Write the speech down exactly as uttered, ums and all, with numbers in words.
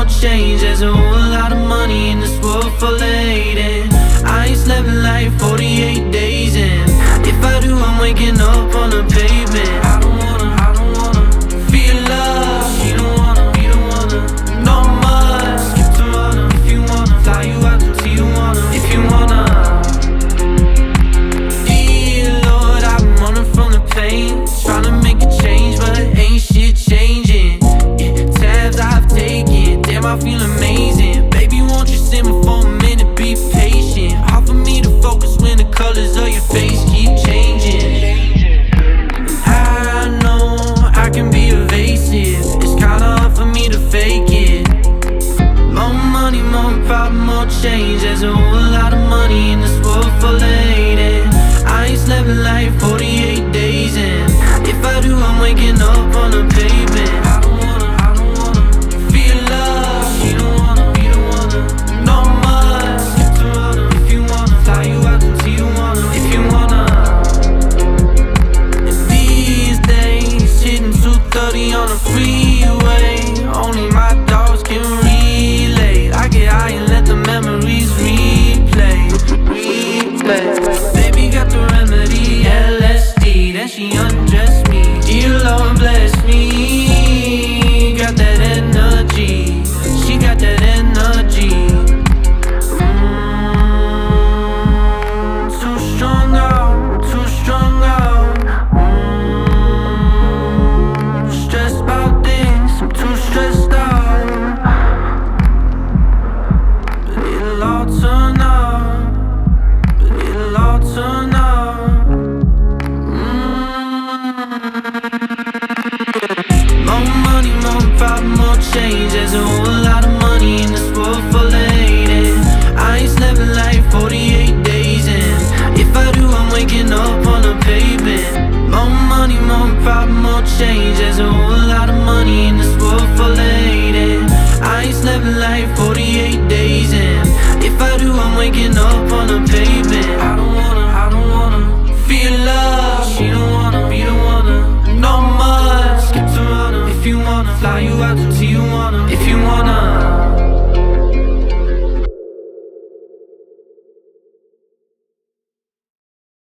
no change. There's a whole lot of money in this world for lady. I ain't slept like forty-eight days in. If I do, I'm waking up on the pavement. I don't wanna, I don't wanna feel love. She don't wanna, we don't wanna no more. Skip tomorrow if you wanna. Fly you out to Tijuana if you wanna. Dear Lord, I'm running from the pain, trying to make a change, but ain't shit changing. Yeah, tabs I've taken, damn I feel amazing. Baby, won't you sit me for a minute, be patient. Hard for me to focus when the colors of your face keep changing. I know I can be evasive, it's kinda hard for me to fake it. More money, more problem, more change. There's a whole lot of money in this world for lady. I ain't slept like forty-eight days in. If I do, I'm waking up on the pavement. I don't wanna, I don't wanna feel love. She don't wanna, we don't wanna no more. Skip tomorrow if you wanna. Fly you out to Tijuana if you wanna. And these days, hitting two thirty on the freeway. Only my dogs can relate. I get high and let the memories replay, replay. Baby got the remedy, L S D. Then she undressed me. Dear Lord, bless me. Got that energy. She got that energy. Mm, too strong out, too strong out. Mm, stressed about things, I'm too stressed out. But it'll all turn out. But it'll all turn out. Mm. More money, more problem, more change. There's a whole lot of money in this world for lady. I ain't slept like forty-eight days in. If I do, I'm waking up on the pavement. More money, more problem, more change. There's a whole lot of money in this world for lady. I ain't slept like forty-eight days in. If I do, I'm waking up on the pavement. I don't wanna, I don't wanna feel love. She don't wanna, we don't wanna no more. Skip tomorrow if you wanna. Fly you out to Tijuana.